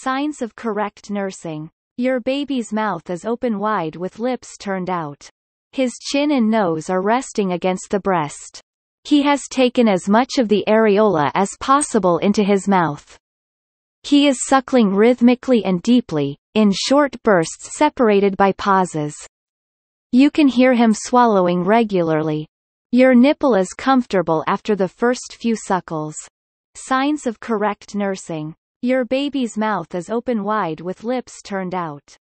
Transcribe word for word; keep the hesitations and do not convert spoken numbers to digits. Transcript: signs of correct nursing. Your baby's mouth is open wide with lips turned out. His chin and nose are resting against the breast. He has taken as much of the areola as possible into his mouth. He is suckling rhythmically and deeply, in short bursts separated by pauses. You can hear him swallowing regularly. Your nipple is comfortable after the first few suckles. Signs of correct nursing. Your baby's mouth is open wide with lips turned out.